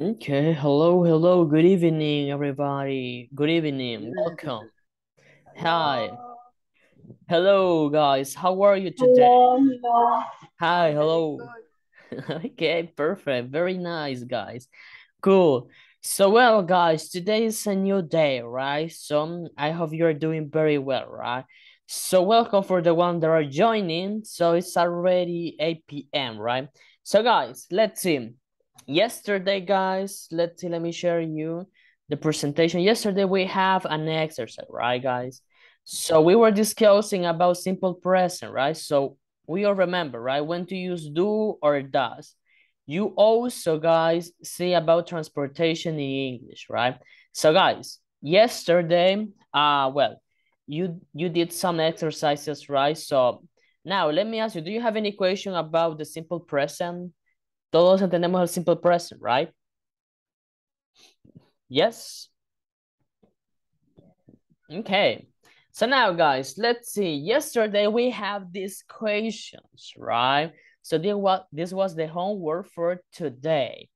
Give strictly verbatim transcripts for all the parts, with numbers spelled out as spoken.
Okay, hello, hello, good evening, everybody. Good evening, welcome. Hi, hello, guys, how are you today? Hi, hello. Okay, perfect, very nice, guys. Cool. So, well, guys, today is a new day, right? So, I hope you're doing very well, right? So, welcome for the one that are joining. So, it's already eight p m, right? So, guys, let's see. Yesterday, guys, let's see, let me share you the presentation. Yesterday, we have an exercise, right, guys? So, we were discussing about simple present, right? So, we all remember, right, when to use do or does. You also, guys, see about transportation in English, right? So, guys, yesterday, uh, well, you you did some exercises, right? So, now, let me ask you, do you have any question about the simple present? Todos entendemos el simple present, right? Yes? Okay. So, now, guys, let's see. Yesterday, we have these questions, right? So this was the homework for today.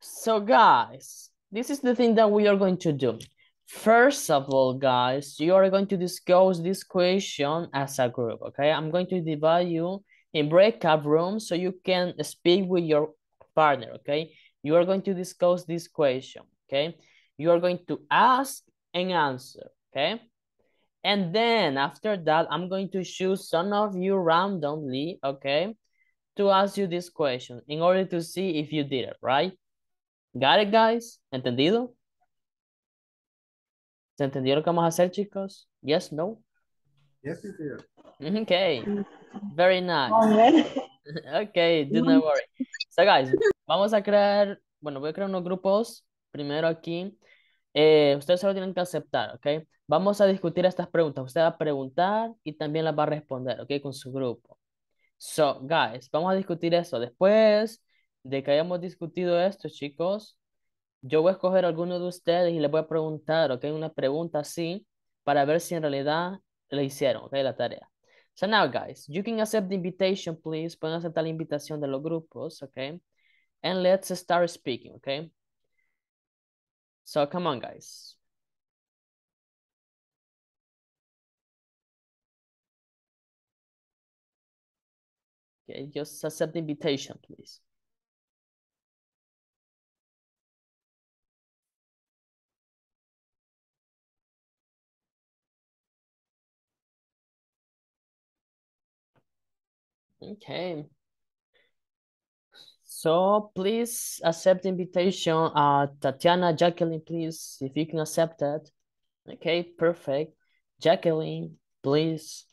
So guys, this is the thing that we are going to do. First of all, guys, you are going to discuss this question as a group, okay? I'm going to divide you in breakout rooms so you can speak with your partner, okay? You are going to discuss this question, okay? You are going to ask and answer, okay? And then after that, I'm going to choose some of you randomly, okay? To ask you this question in order to see if you did it, right? Got it, guys? ¿Entendido? ¿Se entendieron qué vamos a hacer, chicos? Yes, no? Yes, it is. Okay, very nice. Okay, do not worry. So, guys, vamos a crear, bueno, voy a crear unos grupos. Primero aquí, eh, ustedes solo tienen que aceptar, ¿ok? Vamos a discutir estas preguntas. Usted va a preguntar y también las va a responder, ¿ok? Con su grupo. So, guys, vamos a discutir eso. Después de que hayamos discutido esto, chicos, yo voy a escoger a alguno de ustedes y les voy a preguntar, ¿ok? Una pregunta así para ver si en realidad le hicieron, ¿ok? La tarea. So now, guys, you can accept the invitation, please. Pueden aceptar la invitación de los grupos, ¿ok? And let's start speaking, ¿ok? So, come on, guys. Okay, just accept the invitation, please. Okay. So please accept the invitation. Uh, Tatiana, Jacqueline, please, if you can accept that. Okay, perfect. Jacqueline, please.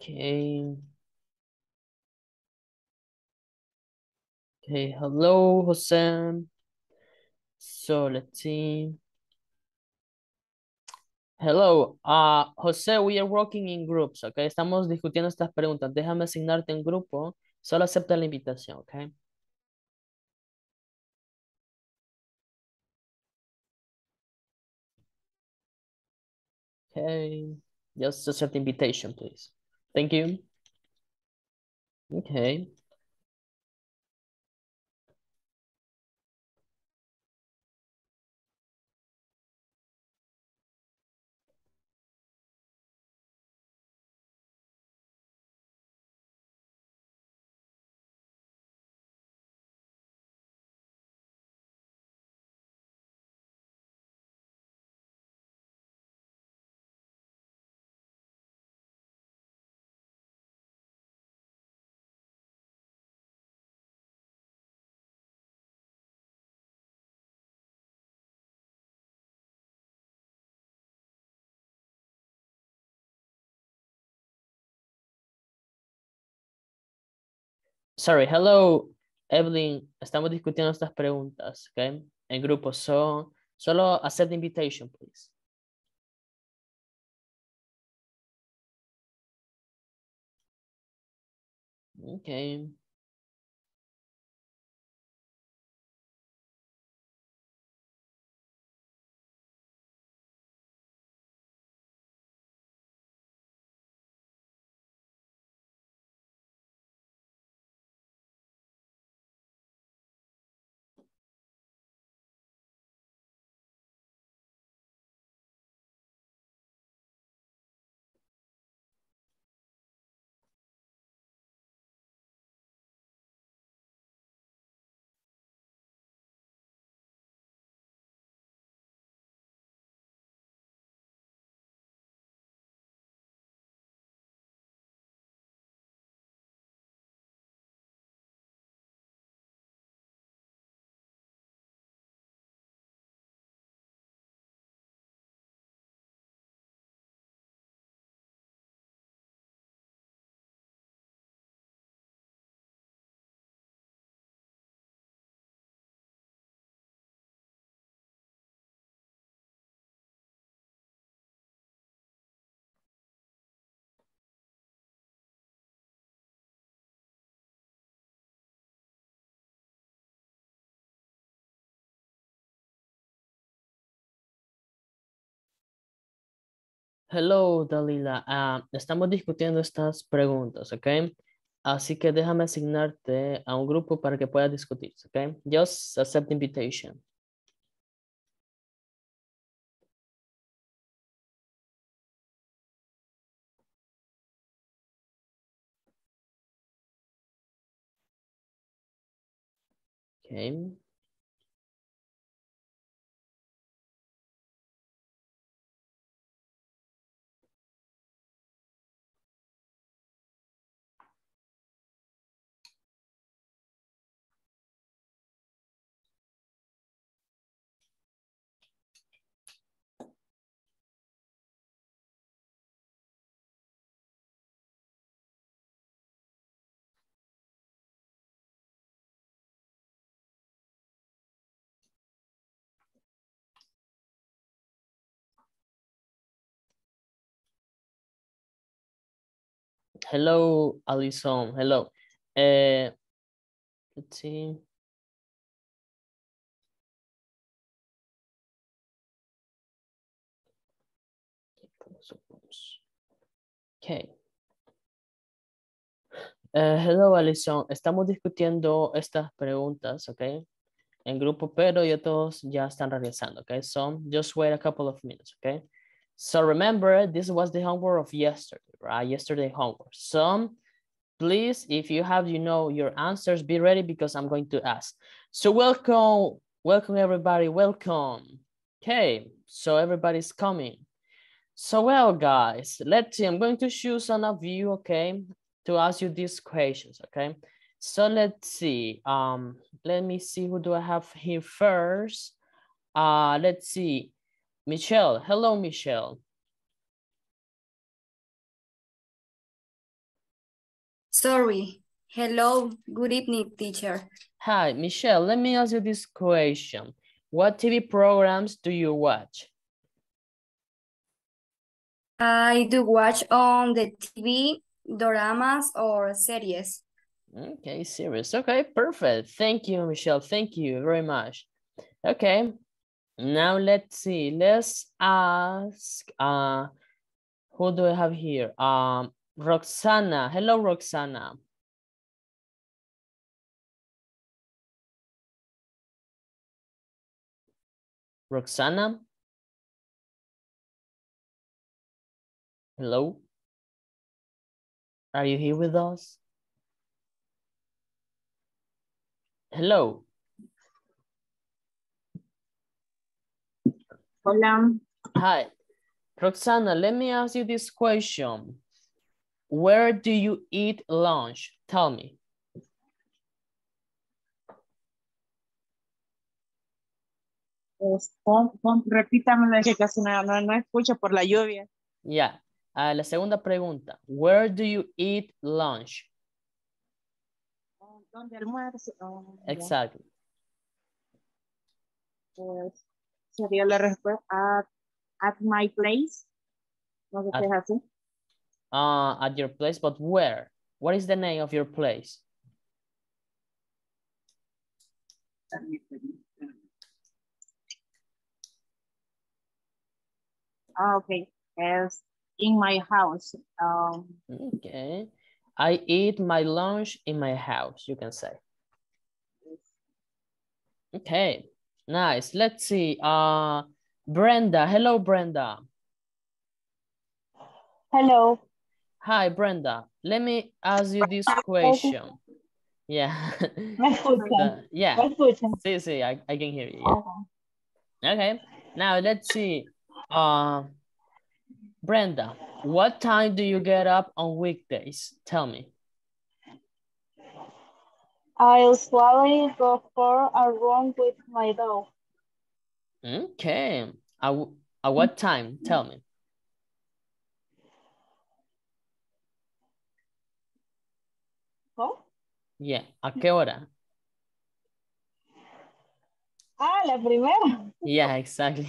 Okay. Okay, hello, Hossein. So let's see. Hello, uh, José, we are working in groups, okay? Estamos discutiendo estas preguntas. Déjame asignarte en grupo. Solo acepta la invitación, okay? Okay, just accept the invitation, please. Thank you. Okay. Sorry, hello, Evelyn. Estamos discutiendo estas preguntas, ¿ok? En grupo, so, solo accept the invitation, please. Okay. Hello, Dalila. Ah, estamos discutiendo estas preguntas, ¿ok? Así que déjame asignarte a un grupo para que puedas discutir, ¿ok? Just accept the invitation. Okay. Hello, Alison. Hello. Uh, let's see. Okay. Uh, hello, Alison. Estamos discutiendo estas preguntas, okay, en grupo, pero ya todos ya están regresando, okay. So just wait a couple of minutes, okay. So remember, this was the homework of yesterday, right? Yesterday homework. So please, if you have, you know, your answers, be ready because I'm going to ask. So welcome, welcome everybody, welcome. Okay, so everybody's coming. So well, guys, let's see, I'm going to choose some of you, okay, to ask you these questions, okay? So let's see, um, let me see, who do I have here first? Uh, let's see. Michelle, hello, Michelle. Sorry, hello, good evening, teacher. Hi, Michelle, let me ask you this question. What T V programs do you watch? I do watch on the T V, dramas or series. Okay, series, okay, perfect. Thank you, Michelle, thank you very much. Okay. Now let's see, let's ask, uh, who do I have here? Um, Roxana, hello, Roxana. Roxana? Hello? Are you here with us? Hello? Hola. Hi, Roxana, let me ask you this question. Where do you eat lunch? Tell me. Repítamelo, que casi no, no escucho por la lluvia. Yeah, uh, la segunda pregunta. Where do you eat lunch? ¿Dónde almuerzo? Oh, exactly. Yes. Sería la respuesta at, at my place. No sé qué es así. Uh, at your place, but where? What is the name of your place? Ah, okay. Yes, in my house. Um, okay. I eat my lunch in my house, you can say. Okay. Nice. Let's see. Uh, Brenda. Hello, Brenda. Hello. Hi, Brenda. Let me ask you this question. Yeah. uh, yeah. See, see, I, I can hear you. Yeah. Okay. Now, let's see. Uh, Brenda, what time do you get up on weekdays? Tell me. I'll usually go for a run with my dog. Okay. At, at what time? Tell me. Oh? Yeah. ¿A qué hora? Ah, la primera. Yeah, exactly.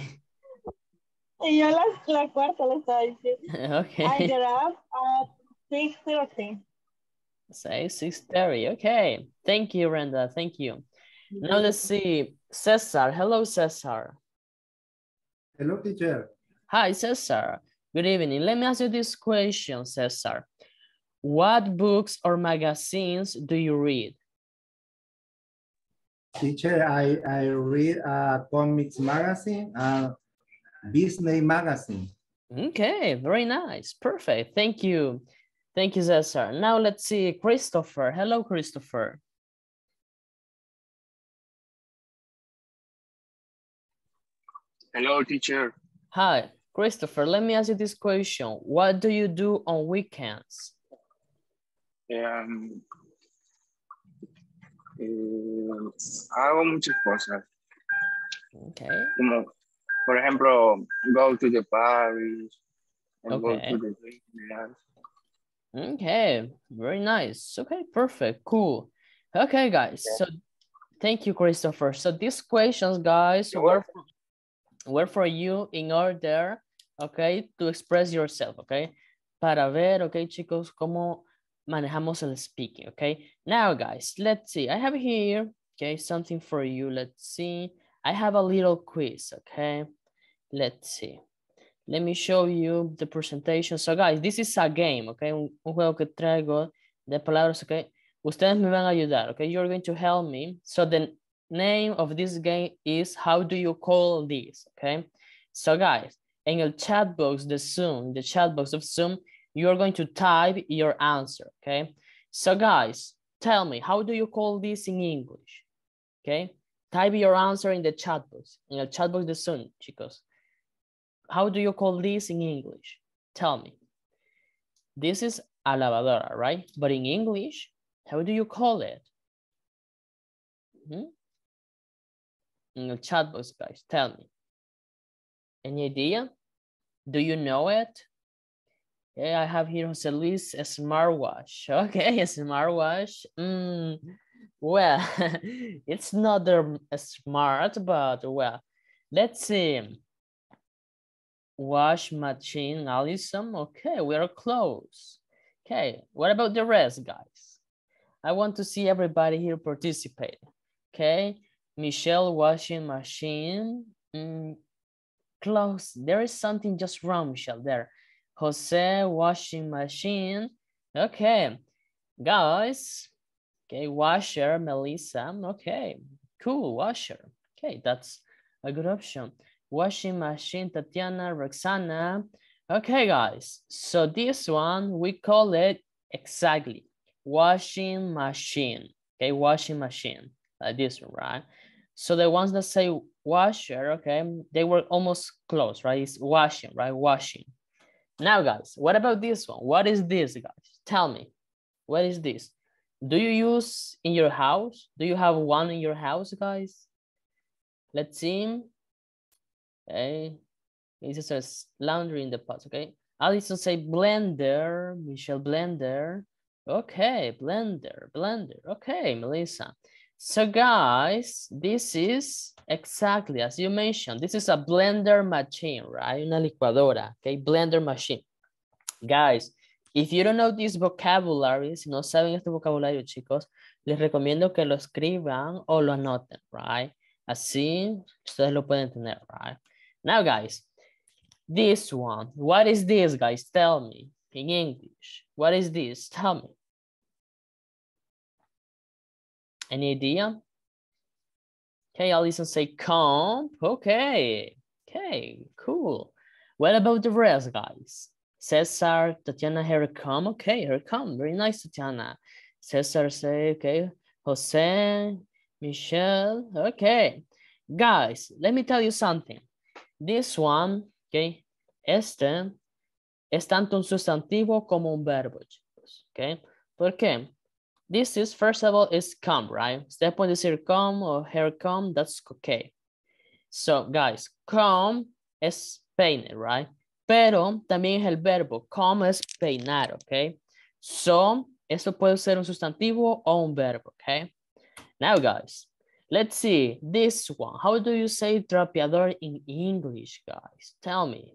Y yo la, la cuarta le estaba diciendo. Okay. I get up at six thirty. Say six thirty, okay. Thank you, Brenda, thank you. Now let's see, Cesar, hello, Cesar. Hello, teacher. Hi, Cesar. Good evening. Let me ask you this question, Cesar. What books or magazines do you read? Teacher, I, I read a comics magazine, a Disney magazine. Okay, very nice. Perfect. Thank you. Thank you, Cesar. Now let's see Christopher. Hello, Christopher. Hello, teacher. Hi, Christopher. Let me ask you this question. What do you do on weekends? Um, um, hago muchas cosas. Okay. Como, por ejemplo, go to the party and okay. go to the dinner. Okay, very nice. Okay, perfect, cool. Okay, guys. Yeah. So, thank you, Christopher. So these questions, guys, were for, were for you in order, okay, to express yourself, okay, para ver, okay, chicos, cómo manejamos el speaking, okay. Now, guys, let's see. I have here, okay, something for you. Let's see. I have a little quiz, okay. Let's see. Let me show you the presentation. So, guys, this is a game, okay? Un, un juego que traigo de palabras, okay? Ustedes me van a ayudar, okay? You're going to help me. So, the name of this game is How Do You Call This, okay? So, guys, in the chat box, the Zoom, the chat box of Zoom, you're going to type your answer, okay? So, guys, tell me, how do you call this in English, okay? Type your answer in the chat box, in the chat box, the Zoom, chicos. How do you call this in English? Tell me. This is a lavadora, right? But in English, how do you call it? Mm-hmm. In the chat box, guys, tell me. Any idea? Do you know it? Yeah, I have here Jose Luis, a smartwatch. Okay, a smartwatch. Mm, well, it's not the smart, but well, let's see. Wash machine, Allison. Okay, we are close. Okay, what about the rest, guys? I want to see everybody here participate. Okay, Michelle, washing machine. Mm, close. There is something just wrong, Michelle. There. Jose, washing machine. Okay, guys. Okay, washer, Melissa. Okay, cool, washer. Okay, that's a good option. Washing machine, Tatiana, Roxana. Okay, guys. So this one, we call it exactly washing machine. Okay, washing machine. Like this one, right? So the ones that say washer, okay, they were almost close, right? It's washing, right? Washing. Now, guys, what about this one? What is this, guys? Tell me. What is this? Do you use in your house? Do you have one in your house, guys? Let's see. Okay, it says laundry in the past. Okay, Allison say blender, Michelle blender. Okay, blender, blender. Okay, Melissa. So guys, this is exactly as you mentioned. This is a blender machine, right? Una licuadora. Okay, blender machine. Guys, if you don't know these vocabularies, si no saben este vocabulario, chicos, les recomiendo que lo escriban o lo anoten, right? Así ustedes lo pueden tener, right? Now, guys, this one. What is this, guys? Tell me in English. What is this? Tell me. Any idea? Okay, Allison say comp. Okay. Okay, cool. What about the rest, guys? Cesar, Tatiana, here come. Okay, here come. Very nice, Tatiana. Cesar say, okay. Jose, Michelle. Okay. Guys, let me tell you something. This one, okay, este es tanto un sustantivo como un verbo, chicos, okay? ¿Por qué? This is, first of all, is come, right? Ustedes pueden decir come or here come, that's okay. So, guys, come es peinar, right? Pero también es el verbo, come es peinar, okay? So, esto puede ser un sustantivo o un verbo, okay? Now, guys. Let's see, this one. How do you say trapeador in English, guys? Tell me.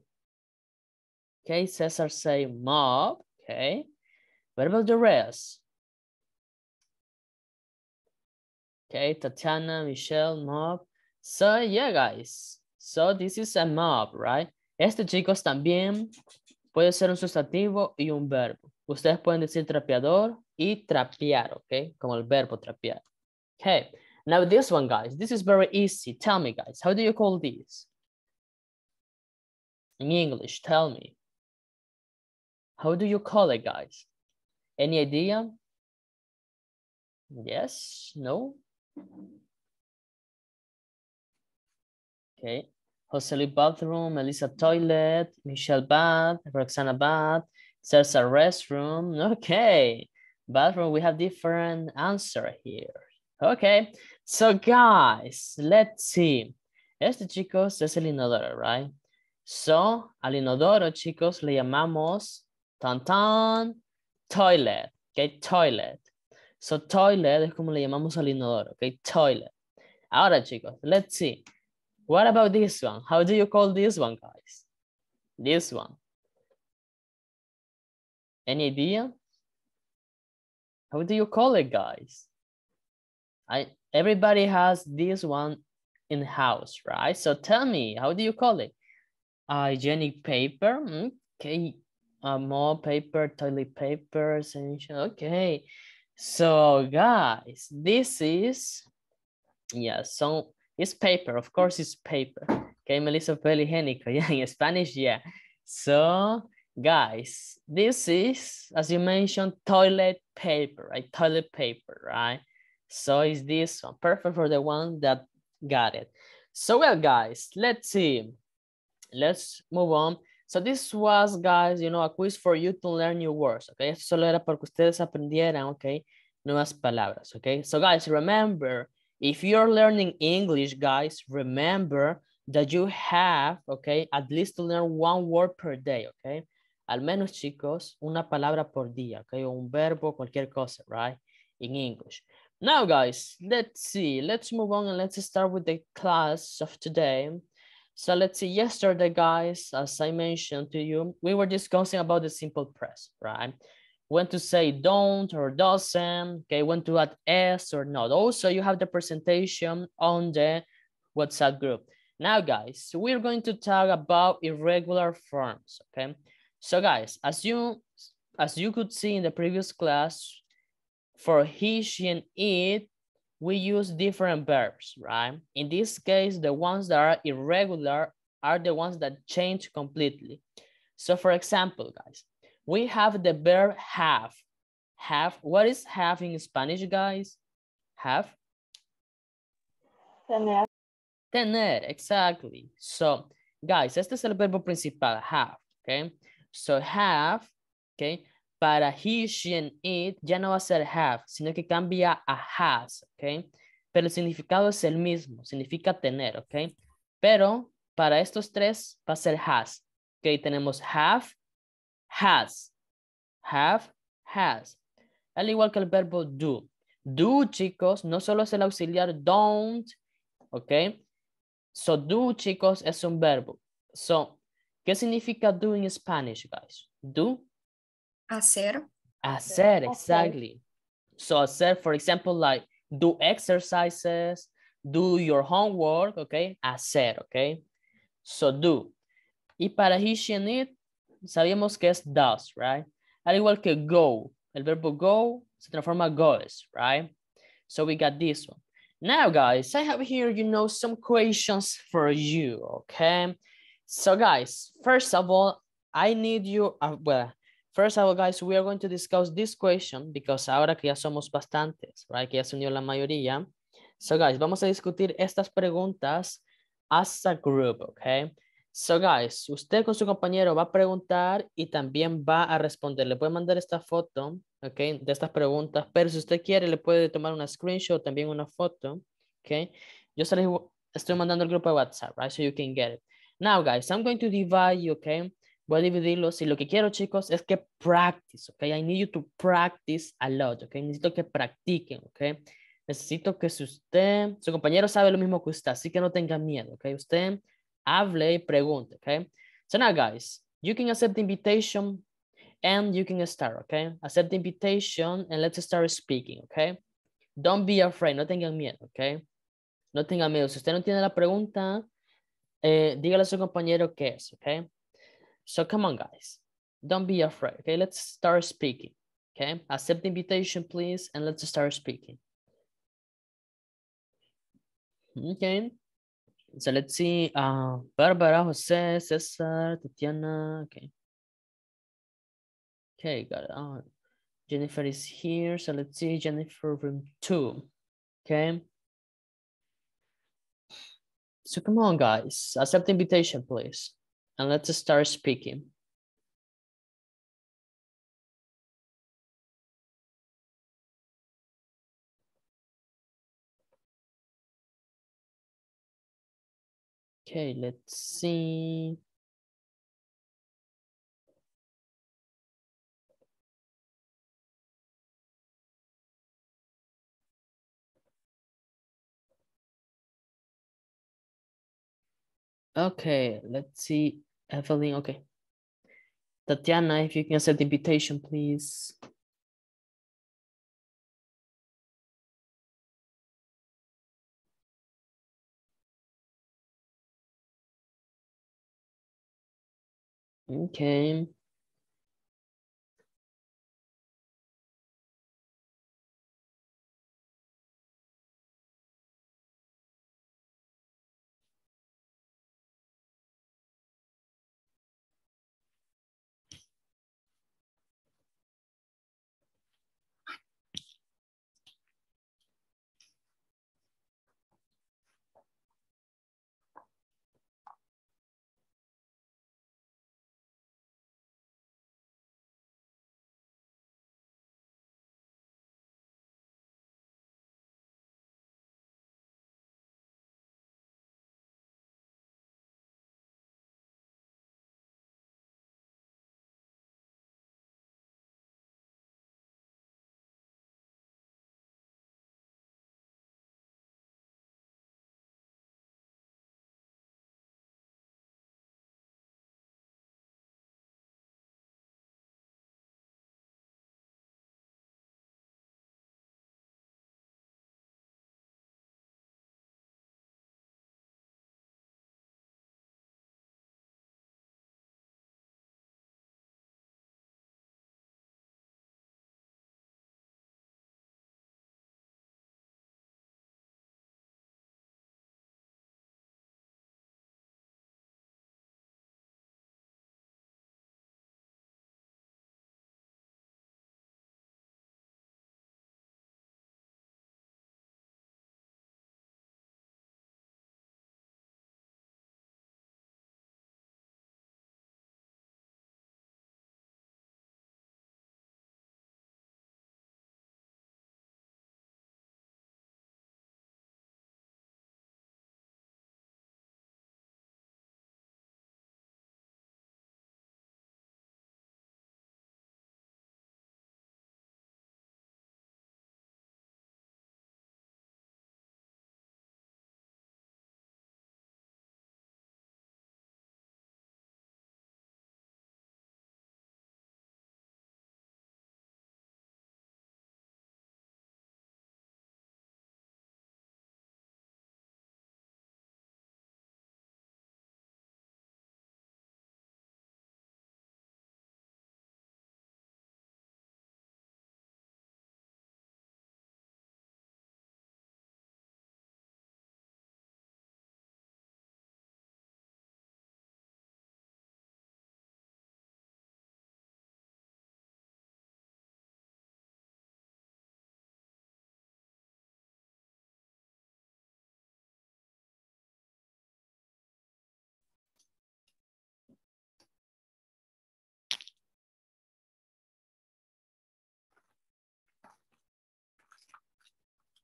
Okay, Cesar say mop, okay. What about the rest? Okay, Tatiana, Michelle, mop. So, yeah, guys. So, this is a mop, right? Este, chicos, también puede ser un sustantivo y un verbo. Ustedes pueden decir trapeador y trapear, okay? Como el verbo trapear. Okay, now this one, guys. This is very easy. Tell me, guys, how do you call this? In English, tell me. How do you call it, guys? Any idea? Yes? No? Okay. Josely bathroom, Melissa toilet, Michelle bath, Roxana bath, Celsa restroom. Okay. Bathroom, we have different answer here. Okay. So guys, let's see. Este chicos es el inodoro, right? So, al inodoro, chicos, le llamamos tan tan toilet. Okay, toilet. So, toilet es como le llamamos al inodoro. Okay, toilet. Ahora, chicos, let's see. What about this one? How do you call this one, guys? This one. Any idea? How do you call it, guys? I, everybody has this one in house, right? So tell me, how do you call it? Uh, hygienic paper, okay. Uh, more paper, toilet paper, essential, okay. So guys, this is, yeah, so it's paper, of course it's paper. Okay, Melissa, papel higiénico, yeah, in Spanish, yeah. So guys, this is, as you mentioned, toilet paper, right? Toilet paper, right? So is this one perfect for the one that got it. So well, guys, let's see. Let's move on. So this was, guys, you know, a quiz for you to learn new words, okay? Esto solo era para que ustedes aprendieran, okay, nuevas palabras, okay? So guys, remember, if you're learning English, guys, remember that you have, okay, at least to learn one word per day, okay? Al menos, chicos, una palabra por día, okay? O un verbo, cualquier cosa, right? In English. Now, guys, let's see. Let's move on and let's start with the class of today. So let's see, yesterday, guys, as I mentioned to you, we were discussing about the simple present, right? When to say don't or doesn't, okay? When to add s or not. Also, you have the presentation on the WhatsApp group. Now, guys, we're going to talk about irregular forms, okay? So, guys, as you, as you could see in the previous class, for he, she, and it, we use different verbs, right? In this case, the ones that are irregular are the ones that change completely. So for example, guys, we have the verb have. Have, what is have in Spanish, guys? Have? Tener. Tener, exactly. So guys, este es el verbo principal, have, okay? So have, okay? Para he, she, and it ya no va a ser have, sino que cambia a has, ¿ok? Pero el significado es el mismo, significa tener, ¿ok? Pero para estos tres va a ser has, ¿ok? Tenemos have, has, have, has. Al igual que el verbo do. Do, chicos, no solo es el auxiliar don't, ¿ok? So, do, chicos, es un verbo. So, ¿qué significa do en Spanish, guys? Do. Hacer. Hacer, exactly. So hacer, for example, like do exercises, do your homework, okay? Hacer, okay? So do. Y para he, she, and it, sabíamos que es does, right? Al igual que go, el verbo go se transforma goes, right? So we got this one. Now, guys, I have here, you know, some questions for you, okay? So, guys, first of all, I need you, uh, well, First of all, guys, we are going to discuss this question because ahora que ya somos bastantes, right? Que ya se unió la mayoría. So, guys, vamos a discutir estas preguntas as a group, okay? So, guys, usted con su compañero va a preguntar y también va a responder. Le puede mandar esta foto, okay, de estas preguntas, pero si usted quiere, le puede tomar una screenshot, también una foto, okay? Yo se les estoy mandando el grupo de WhatsApp, right? So you can get it. Now, guys, I'm going to divide you, okay? Voy a dividirlos y lo que quiero, chicos, es que practice, okay? I need you to practice a lot, okay? Necesito que practiquen, okay? Necesito que si usted, su compañero sabe lo mismo que usted, así que no tenga miedo, okay? Usted hable y pregunte, okay? So now, guys, you can accept the invitation and you can start, okay? Accept the invitation and let's start speaking, okay? Don't be afraid, no tengan miedo, okay? No tengan miedo. Si usted no tiene la pregunta, eh, dígale a su compañero qué es, okay? So come on, guys. Don't be afraid, okay? Let's start speaking, okay? Accept the invitation, please, and let's start speaking. Okay, so let's see. Uh, Barbara, Jose, Cesar, Tatiana, okay. Okay, got it. Uh, Jennifer is here, so let's see. Jennifer, room two, okay? So come on, guys, accept the invitation, please, and let's start speaking. Okay, let's see. Okay, let's see. Evelyn, okay. Tatiana, if you can accept the invitation, please. Okay.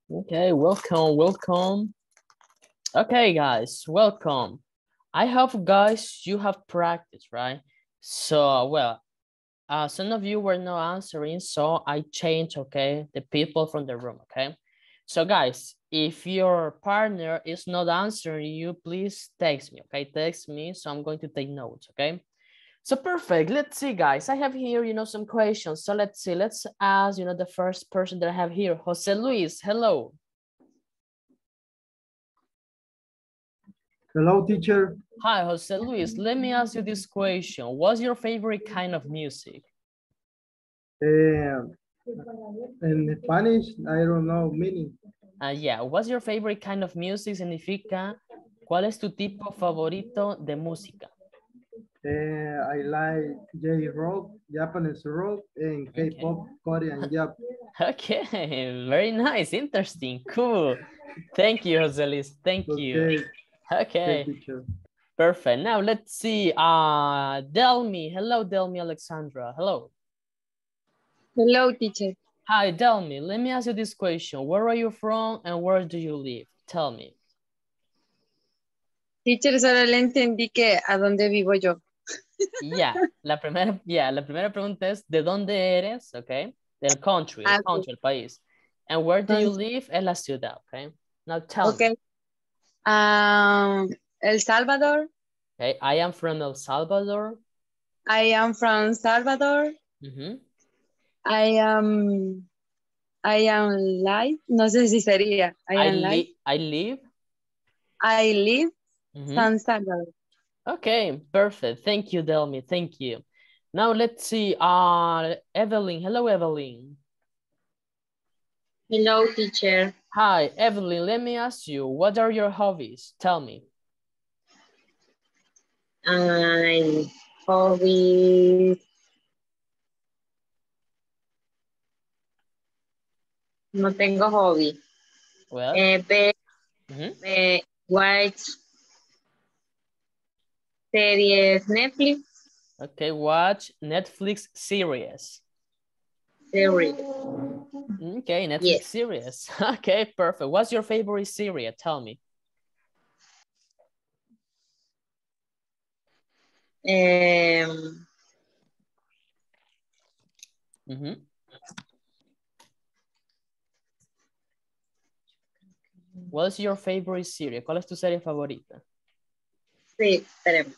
Okay, welcome, welcome. Okay, guys, welcome. I hope, guys, you have practiced, right? So, well, uh, some of you were not answering, so I changed, okay, the people from the room, okay? So, guys, if your partner is not answering you, please text me, okay? Text me, so I'm going to take notes, okay? So, perfect. Let's see, guys. I have here, you know, some questions. So, let's see. Let's ask, you know, the first person that I have here. Jose Luis, hello. Hello, teacher. Hi, Jose Luis. Let me ask you this question. What's your favorite kind of music? Uh, in Spanish, I don't know meaning. Uh, yeah, what's your favorite kind of music? Significa, ¿cuál es tu tipo favorito de música? Uh, I like J-rock, Japanese rock, and K-pop, okay. Korean, Jap. Okay, very nice, interesting, cool. Thank you, Jose Luis. Thank okay. you. Okay, perfect. Now let's see. Uh, Delmi. Hello, Delmi Alexandra. Hello. Hello, teacher. Hi, Delmi. Let me ask you this question. Where are you from and where do you live? Tell me. Teacher, solo le entendí que a dónde vivo yo. yeah, la primera, yeah, la primera pregunta es ¿de dónde eres? Okay. Del country, el country, el país. And where do you live? Es la ciudad, okay? Now tell okay. me. Um, El Salvador. Okay, I am from El Salvador. I am from Salvador. Mm-hmm. I am, I am live. No sé si sería. I, I am live. I live. I live. Mm-hmm. San Salvador. Okay, perfect. Thank you, Delmi. Thank you. Now let's see. Uh, Evelyn. Hello, Evelyn. Hello, teacher. Hi, Evelyn, let me ask you, what are your hobbies? Tell me. Um, hobbies. No tengo hobby. Well, eh, be, mm-hmm. eh, watch series Netflix. Okay, watch Netflix series. Series. Okay, Netflix yes. series. Okay, perfect. What's your favorite series? Tell me. Um. Mm-hmm. What's your favorite series? ¿Cuál es tu serie favorita? Sí, espérame.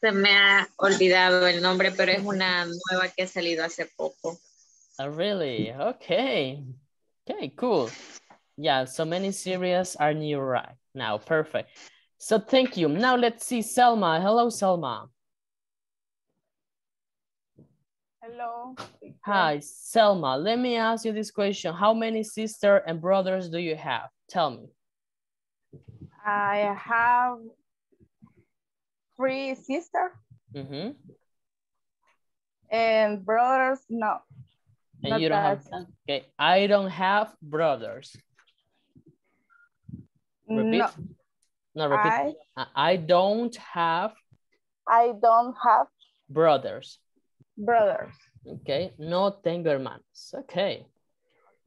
Se me ha olvidado el nombre, pero es una nueva que ha salido hace poco. Oh, really? Okay. Okay, cool. Yeah, so many series are new right now. Perfect. So thank you. Now let's see Selma. Hello, Selma. Hello. Hi, Selma. Let me ask you this question. How many sisters and brothers do you have? Tell me. I have... three sisters mm-hmm. and brothers, no. And you don't have, okay, I don't have brothers. Repeat. No, no repeat. I, I don't have. I don't have. Brothers. Brothers. Okay, no tengo hermanos. Okay.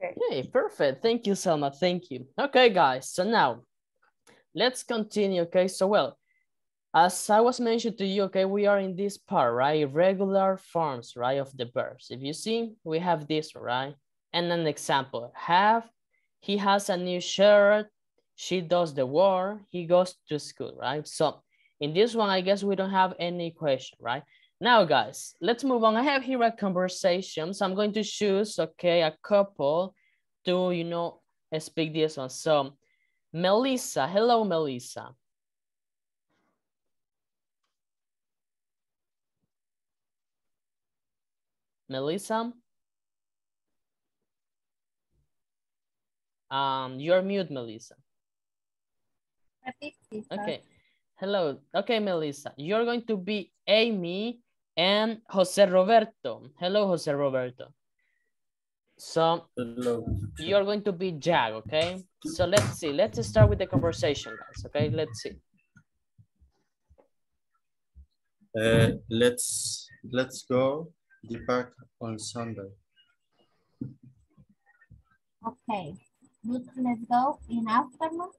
Okay. Okay, perfect. Thank you, Selma. Thank you. Okay, guys, so now let's continue, okay? So, well, as I was mentioned to you, okay, we are in this part, right? Irregular forms, right, of the verbs. If you see, we have this, right? And an example, have, he has a new shirt, she does the work, he goes to school, right? So in this one, I guess we don't have any question, right? Now, guys, let's move on. I have here a conversation. So I'm going to choose, okay, a couple to, you know, speak this one. So Melissa, hello, Melissa. Melissa? Um, you're mute, Melissa. Okay. Hello. Okay, Melissa. You're going to be Amy and Jose Roberto. Hello, Jose Roberto. So hello. You're going to be Jag, okay? So let's see. Let's start with the conversation, guys. Okay, let's see. Uh, let's let's go. The park on Sunday. Okay, but let's go in afternoon.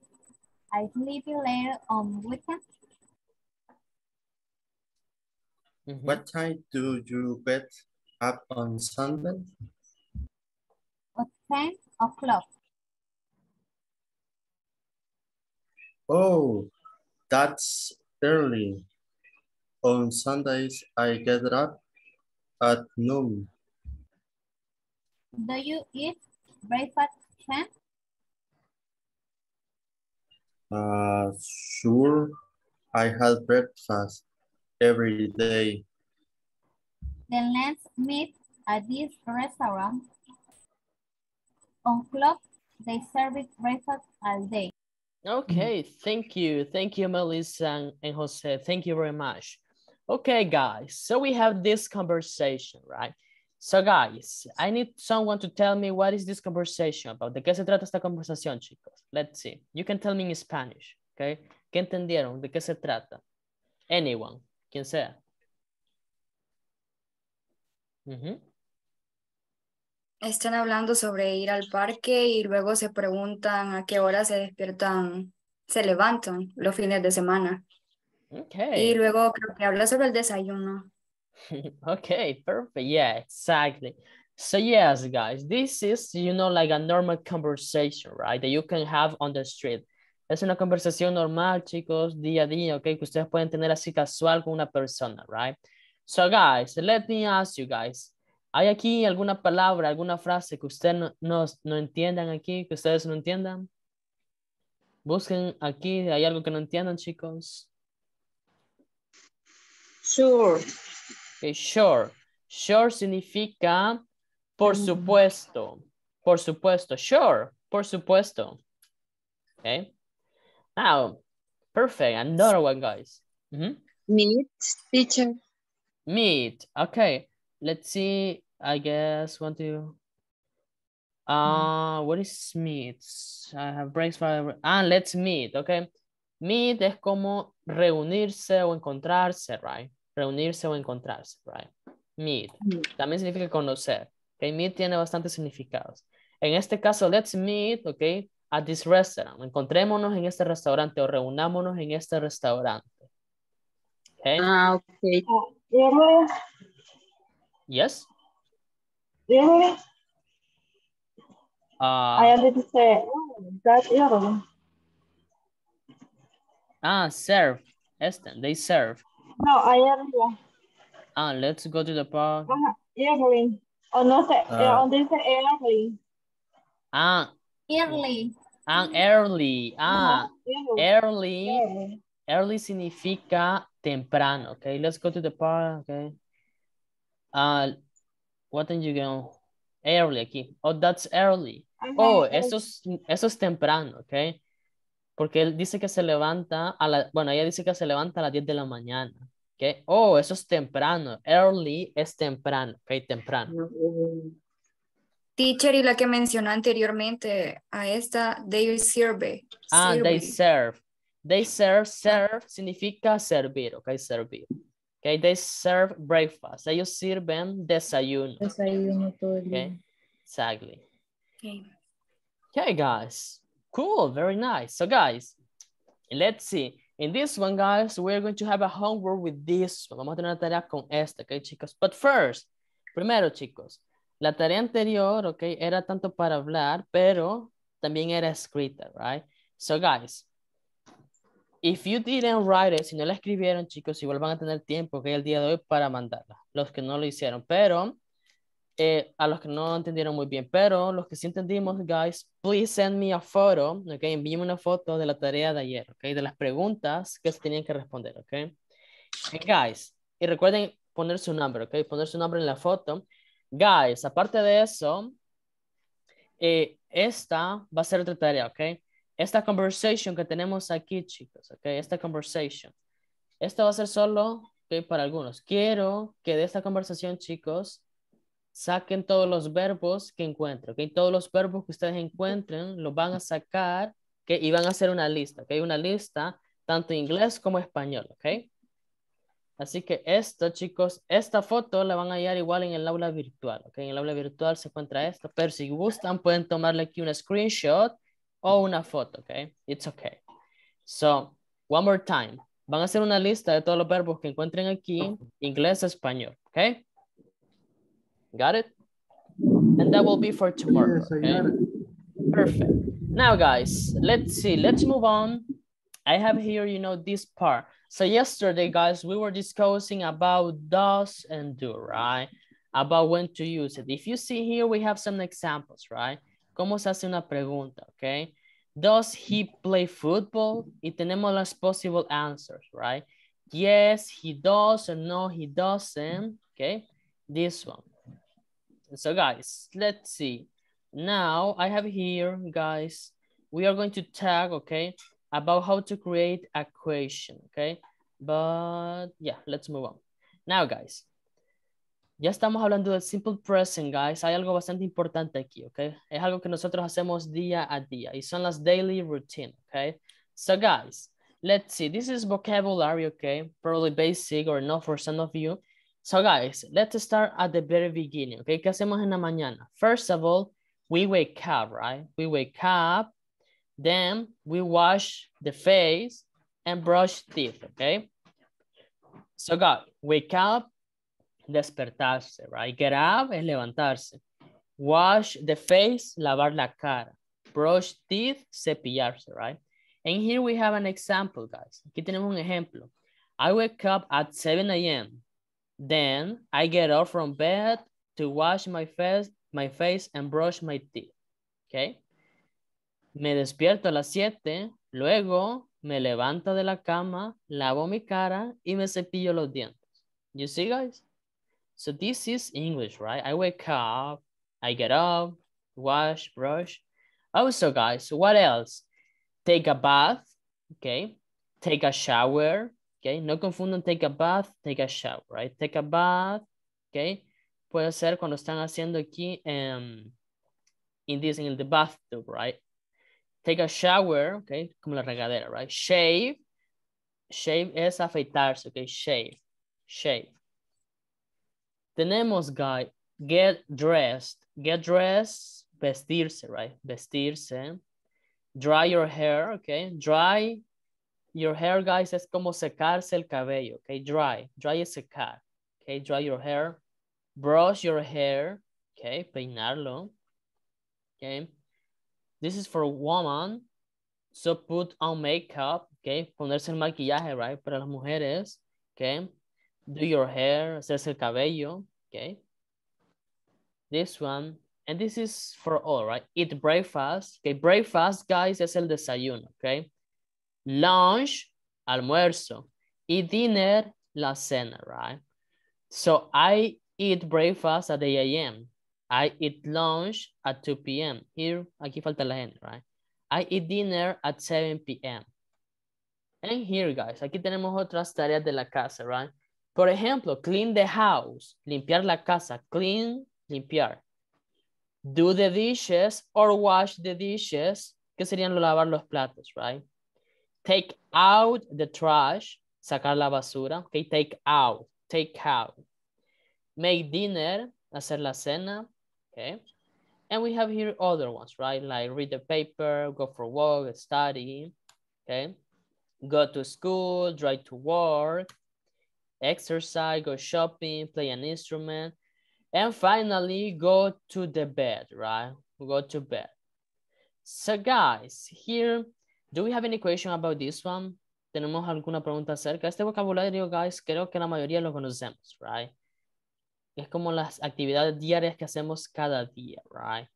I leave later on weekend. Mm-hmm. What time do you get up on Sunday? At ten o'clock. Oh, that's early. On Sundays, I get up at noon. Do you eat breakfast then? Uh, sure, I had breakfast every day. Then let's meet at this restaurant. On clock, they serve breakfast all day. Okay, thank you. Thank you, Melissa and, and Jose. Thank you very much. Okay, guys, so we have this conversation, right? So, guys, I need someone to tell me what is this conversation about. ¿De qué se trata esta conversación, chicos? Let's see. You can tell me in Spanish, okay? ¿Qué entendieron? ¿De qué se trata? Anyone, quien sea. Uh-huh. Están hablando sobre ir al parque y luego se preguntan a qué hora se despiertan, se levantan los fines de semana. Okay. Y luego creo que habla sobre el desayuno. Okay, perfect. Yeah, exactly. So yes, guys, this is, you know, like a normal conversation, right? That you can have on the street. Es una conversación normal, chicos, día a día, okay? Que ustedes pueden tener así casual con una persona, right? So guys, let me ask you guys. ¿Hay aquí alguna palabra, alguna frase que ustedes no, no, no entiendan aquí, que ustedes no entiendan? Busquen aquí, ¿hay algo que no entiendan, chicos? Sure. Okay, sure. Sure significa por supuesto. Por supuesto. Sure. Por supuesto. Okay. Now, perfect. Another one, guys. Mm-hmm. Meet, teacher. Meet. Okay. Let's see. I guess one, two. Uh, what is meet? I have breaks for. Ah, let's meet. Okay. Meet es como reunirse o encontrarse, right? Reunirse o encontrarse, right? Meet. También significa conocer. Okay, meet tiene bastantes significados. En este caso, let's meet, okay, at this restaurant. Encontrémonos en este restaurante o reunámonos en este restaurante. Okay. Ah, okay. Yes? Really? Uh, I wanted to say, oh, that's yellow. Ah, serve. Esten, they serve. No, I am here. Ah, let's go to the park. Uh, early. Oh, no, say, uh, oh, they say early. Ah. Early. Ah, early. Ah, early. Early. Early. Early significa temprano, okay? Let's go to the park, okay? Uh, what did you go? Early aquí. Oh, that's early. Uh-huh. Oh, eso es, eso es temprano, okay? Porque él dice que se levanta a la, bueno, ella dice que se levanta a las diez de la mañana, ¿ok? Oh, eso es temprano. Early es temprano, ¿ok? Temprano. Teacher, y la que mencionó anteriormente a esta, they serve. Ah, serve. They serve. They serve, serve significa servir, ¿ok? Servir. ¿Ok? They serve breakfast. Ellos sirven desayuno. Desayuno todo el día. ¿Ok? Exactly. Ok. Ok, guys. Cool, very nice. So guys, let's see. In this one, guys, we're going to have a homework with this. Vamos a tener una tarea con esta, okay, chicos? But first, primero, chicos, la tarea anterior, okay, era tanto para hablar, pero también era escrita, right? So guys, if you didn't write it, si no la escribieron, chicos, igual van a tener tiempo, okay, el día de hoy para mandarla, los que no lo hicieron, pero... Eh, a los que no entendieron muy bien, pero los que sí entendimos, guys, please send me a photo, ok, envíenme una foto de la tarea de ayer, ok, de las preguntas que se tenían que responder, ok. And guys, y recuerden poner su nombre, ok, poner su nombre en la foto. Guys, aparte de eso, eh, esta va a ser otra tarea, ok. Esta conversation que tenemos aquí, chicos, ok, esta conversation. Esta va a ser solo, ok, para algunos. Quiero que de esta conversación, chicos, saquen todos los verbos que encuentren, ¿ok? Todos los verbos que ustedes encuentren los van a sacar, ¿ok? Y van a hacer una lista, ¿ok? Una lista tanto en inglés como en español, ¿ok? Así que esto, chicos, esta foto la van a hallar igual en el aula virtual, ¿ok? En el aula virtual se encuentra esto, pero si gustan pueden tomarle aquí una screenshot o una foto, ¿ok? It's okay. So, one more time. Van a hacer una lista de todos los verbos que encuentren aquí, inglés, español, ¿ok? Got it? And that will be for tomorrow. Yes, okay? I got it. Perfect. Now, guys, let's see. Let's move on. I have here, you know, this part. So yesterday, guys, we were discussing about does and do, right? About when to use it. If you see here, we have some examples, right? ¿Cómo se hace una pregunta, okay? Does he play football? Y tenemos las possible answers, right? Yes, he does, or no, he doesn't. Okay, this one. So guys, let's see. Now I have here, guys, we are going to tag, okay, about how to create a question, okay? But yeah, let's move on. Now, guys, ya estamos hablando del simple present, guys. Hay algo bastante importante aquí, okay? Es algo que nosotros hacemos día a día y son las daily routine, okay? So, guys, let's see. This is vocabulary, okay? Probably basic or not for some of you. So, guys, let's start at the very beginning, okay? ¿Qué hacemos en la mañana? First of all, we wake up, right? We wake up, then we wash the face and brush teeth, okay? So, guys, wake up, despertarse, right? Get up es levantarse. Wash the face, lavar la cara. Brush teeth, cepillarse, right? And here we have an example, guys. Aquí tenemos un ejemplo. I wake up at seven A M Then I get up from bed to wash my face, my face and brush my teeth, okay? Me despierto a las siete, luego me levanto de la cama, lavo mi cara y me cepillo los dientes. You see, guys? So this is English, right? I wake up, I get up, wash, brush. Also, guys, what else? Take a bath, okay? Take a shower, okay? No confundan take a bath, take a shower, right? Take a bath, okay? Puede ser cuando están haciendo aquí um, in this, in the bathtub, right? Take a shower, okay? Como la regadera, right? Shave. Shave es afeitarse, okay? Shave. Shave. Tenemos, guys, get dressed. Get dressed, vestirse, right? Vestirse. Dry your hair, okay? Dry your hair, guys, es como secarse el cabello, okay? Dry. Dry es secar, okay? Dry your hair. Brush your hair, okay? Peinarlo, okay? This is for woman, so put on makeup, okay? Ponerse el maquillaje, right? Para las mujeres, okay? Do your hair, hacerse el cabello, okay? This one, and this is for all, right? Eat breakfast, okay? Breakfast, guys, es el desayuno, okay? Lunch, almuerzo. Y dinner, la cena, right? So I eat breakfast at eight A M I eat lunch at two P M Here, aquí falta la N, right? I eat dinner at seven P M And here, guys, aquí tenemos otras tareas de la casa, right? Por ejemplo, clean the house, limpiar la casa, clean, limpiar. Do the dishes or wash the dishes, que serían lavar los platos, right? Take out the trash, sacar la basura, okay? Take out, take out. Make dinner, hacer la cena, okay? And we have here other ones, right? Like read the paper, go for a walk, study, okay? Go to school, drive to work, exercise, go shopping, play an instrument. And finally, go to the bed, right? Go to bed. So guys, here, do we have any question about this one? ¿Tenemos alguna pregunta acerca? Este vocabulario, guys, creo que la mayoría lo conocemos, right? Es como las actividades diarias que hacemos cada día, right?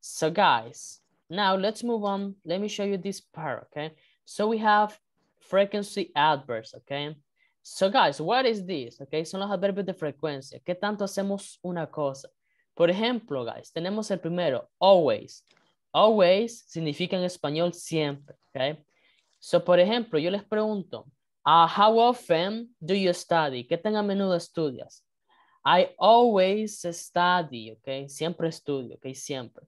So guys, now let's move on. Let me show you this part, okay? So we have frequency adverbs, okay? So guys, what is this? Okay, son los adverbios de frecuencia. ¿Qué tanto hacemos una cosa? Por ejemplo, guys, tenemos el primero, always. Always significa en español siempre, okay? So, por ejemplo, yo les pregunto, uh, how often do you study? ¿Qué tan a menudo estudias? I always study, okay? Siempre estudio, okay? Siempre.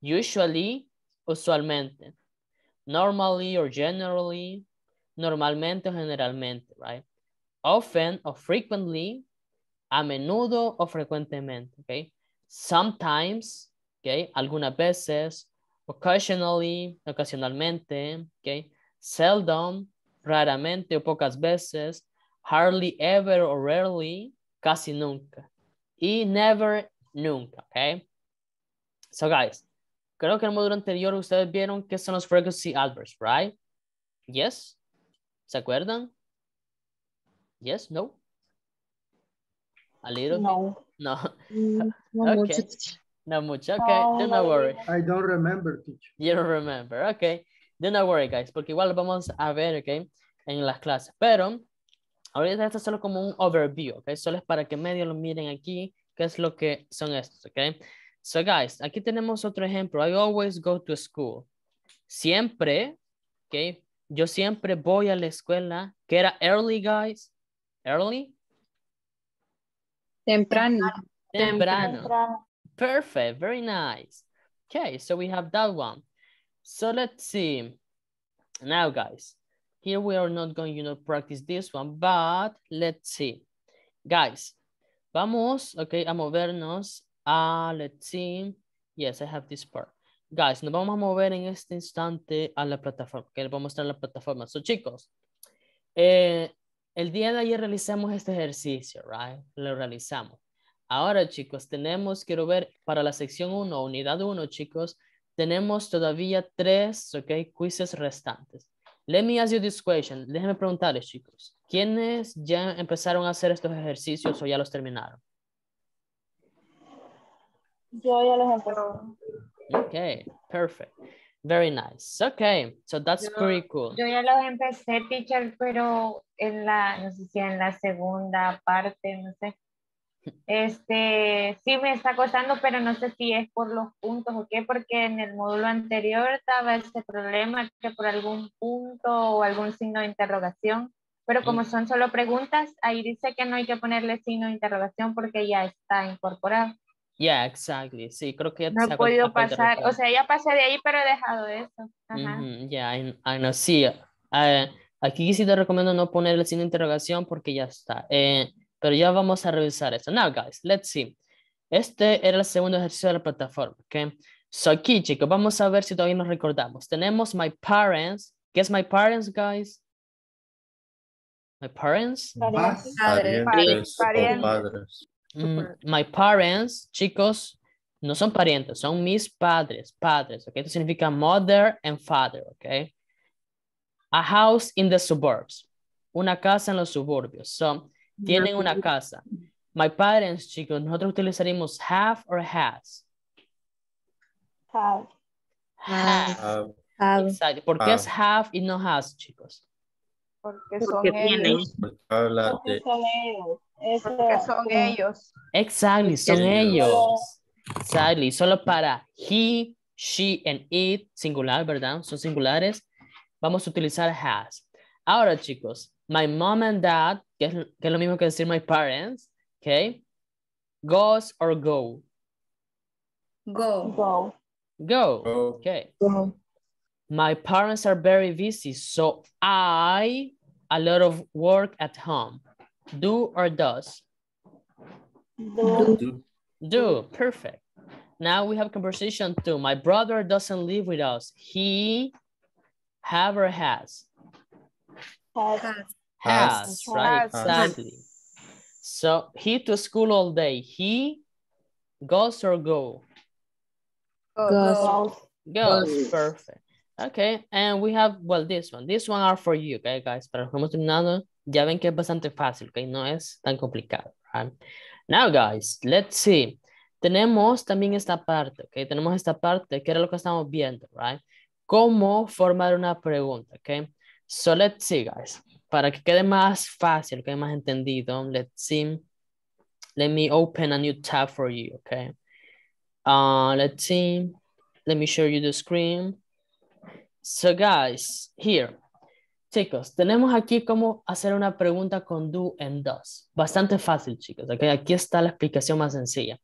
Usually, usualmente. Normally or generally. Normalmente o generalmente, right? Often or frequently. A menudo o frecuentemente, okay? Sometimes, okay? Algunas veces. Occasionally, ocasionalmente, okay? Seldom, raramente o pocas veces. Hardly ever or rarely. Casi nunca. Y never, nunca, ¿ok? So, guys, creo que en el módulo anterior ustedes vieron qué son los frequency adverbs, right? Yes? ¿Se acuerdan? Yes? No? A little? No. Bit? No. Mm, no okay. Not much. Okay, oh, do not worry. I don't remember, teacher. You don't remember. Okay, do not worry, guys, porque igual vamos a ver, okay, en las clases. Pero ahorita esto es solo como un overview, okay, solo es para que medio lo miren aquí, qué es lo que son estos, okay. So, guys, aquí tenemos otro ejemplo. I always go to school. Siempre, okay, yo siempre voy a la escuela. ¿Qué era early, guys? Early. Temprano. Temprano. Temprano. Perfect. Very nice. Okay, so we have that one. So let's see. Now, guys, here we are not going, you know, practice this one, but let's see. Guys, vamos, okay, a movernos a, let's see. Yes, I have this part. Guys, nos vamos a mover en este instante a la plataforma, que les voy a mostrar la plataforma. So, chicos, eh, el día de ayer realizamos este ejercicio, right? Lo realizamos. Ahora, chicos, tenemos, quiero ver, para la sección uno, unidad uno, chicos, tenemos todavía tres, ok, quizzes restantes. Let me ask you this question. Déjenme preguntarles, chicos, ¿quiénes ya empezaron a hacer estos ejercicios o ya los terminaron? Yo ya los empecé. Okay, perfect. Very nice. Okay, so that's yo, pretty cool. Yo ya los empecé, teacher, pero en la, no sé si en la segunda parte, no sé. Este, sí me está costando, pero no sé si es por los puntos o qué, porque en el módulo anterior estaba ese problema que por algún punto o algún signo de interrogación, pero como son solo preguntas, ahí dice que no hay que ponerle signo de interrogación porque ya está incorporado. Yeah, exactly. Sí, creo que ya no he podido pasar, o sea, ya pasé de ahí, pero he dejado eso. Ajá. Mm-hmm. Yeah, I, I know. Sí, uh, aquí sí te recomiendo no ponerle signo de interrogación porque ya está. Eh, Pero ya vamos a revisar eso. Now, guys, let's see. Este era el segundo ejercicio de la plataforma, ¿ok? So, aquí, chicos, vamos a ver si todavía nos recordamos. Tenemos my parents. ¿Qué es my parents, guys? My parents. Padres. Padres. Padres. Padres. Padres. Mm, my parents, chicos, no son parientes, son mis padres, padres, ¿ok? Esto significa mother and father, ¿ok? A house in the suburbs. Una casa en los suburbios. So, tienen una casa. My parents, chicos, nosotros utilizaremos have or has. Have. Have. have. have. Exacto. ¿Por qué have. es have y no has, chicos? Porque son Porque ellos. Porque de... son ellos. Eso. Porque son ellos. Exactly, son ellos. ellos. Exactly, solo para he, she, and it, singular, ¿verdad? Son singulares. Vamos a utilizar has. Ahora, chicos, my mom and dad, que es, que es lo mismo que decir my parents, okay? Goes or go? Go. Go. Go, go. Okay. Go. My parents are very busy, so I, a lot of work at home. Do or does? Do. Do. Do, perfect. Now we have conversation two. My brother doesn't live with us. He, have or has? Has. Has, has, right, has. Exactly. So, he to school all day. He goes or go? Goes. Goes, goes. Perfect. Okay, and we have, well, this one. This one are for you, okay, guys. Pero hemos terminado. Ya ven que es bastante fácil, okay? No es tan complicado, right? Now, guys, let's see. Tenemos también esta parte, okay? Tenemos esta parte, que era lo que estamos viendo, right? Cómo formar una pregunta, okay? So, let's see, guys. Para que quede más fácil, que quede más entendido, let's see. Let me open a new tab for you, okay? Uh, let's see. Let me show you the screen. So, guys, here. Chicos, tenemos aquí cómo hacer una pregunta con do and does. Bastante fácil, chicos, okay? Aquí está la explicación más sencilla.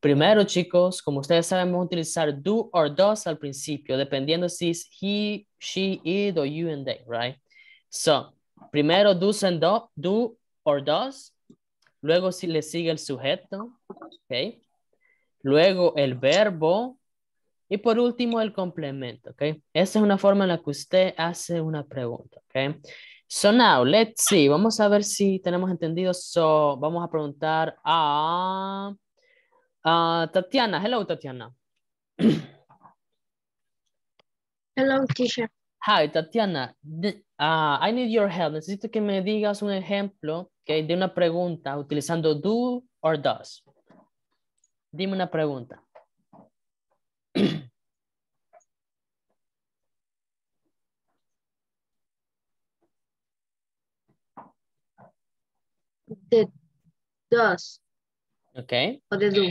Primero, chicos, como ustedes saben, vamos a utilizar do or does al principio, dependiendo si es he, she, it, or you and they, right? So, primero do's and do, do or does. Luego si le sigue el sujeto, ok. Luego el verbo. Y por último el complemento, ok. Esta es una forma en la que usted hace una pregunta, ok. So now, let's see. Vamos a ver si tenemos entendido. So, vamos a preguntar a... Uh, Tatiana, hello, Tatiana. Hello, teacher. Hi, Tatiana. The, uh, I need your help. Necesito que me digas un ejemplo, okay, de una pregunta utilizando do or does. Dime una pregunta. The does. Okay. O the do.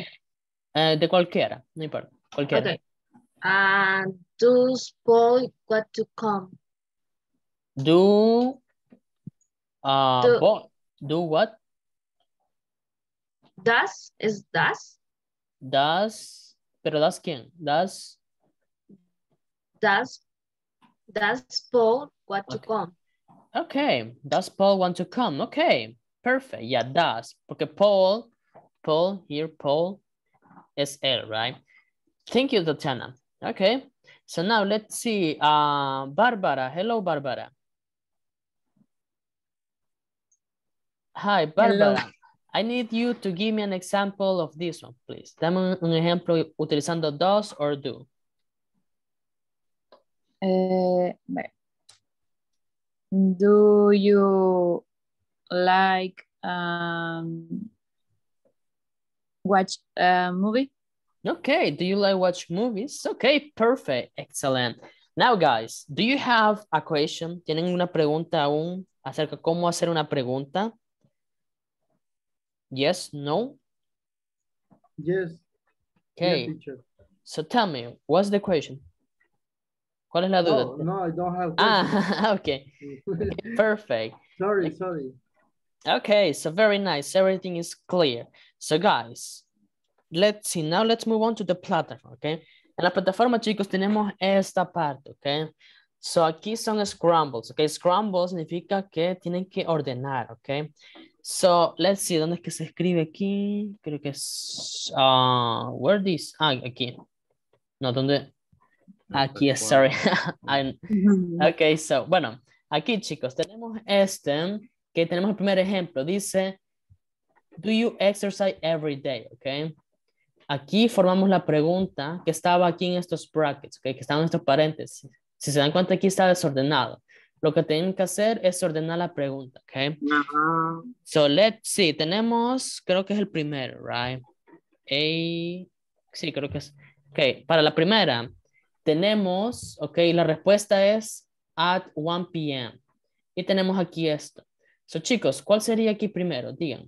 Uh, de cualquiera, no importa. Cualquiera. Okay. And do spoil what to come. Do, uh, do, bo do what? Does is does. Does, pero does quién? Does. Does, does Paul want okay. to come? Okay, does Paul want to come? Okay, perfect. Yeah, does. Porque Paul, Paul here, Paul is él, right? Thank you, Tatiana. Okay, so now let's see. Uh, Barbara, hello, Barbara. Hi, Barbara. Hello. I need you to give me an example of this one, please. Dame un ejemplo utilizando does or do. Uh, do you like um, watch a movie? Okay, do you like watch movies? Okay, perfect, excellent. Now guys, do you have a question? ¿Tienen una pregunta aún acerca de cómo hacer una pregunta? Yes, no? Yes. Okay. Yes, so tell me, what's the question? ¿Cuál es la duda? No, no, I don't have. Ah, okay. Okay. Perfect. Sorry, okay. sorry. Okay, so very nice. Everything is clear. So guys, let's see. Now let's move on to the platform, okay? En la plataforma, chicos, tenemos esta parte, okay? So aquí son scrambles, okay? Scramble significa que tienen que ordenar, okay? So, let's see, ¿dónde es que se escribe aquí? Creo que es, uh, where this, ah, aquí. No, ¿dónde? Aquí, no, sorry. Ok, so, bueno, aquí, chicos, tenemos este, que tenemos el primer ejemplo. Dice, do you exercise every day, ok? Aquí formamos la pregunta que estaba aquí en estos brackets, okay, que estaban en estos paréntesis. Si se dan cuenta, aquí está desordenado. Lo que tienen que hacer es ordenar la pregunta, ¿ok? Uh-huh. So, let's see. Tenemos, creo que es el primero, right? A, sí, creo que es. Ok, para la primera, tenemos, ok, la respuesta es at one p m Y tenemos aquí esto. So, chicos, ¿cuál sería aquí primero? Digan.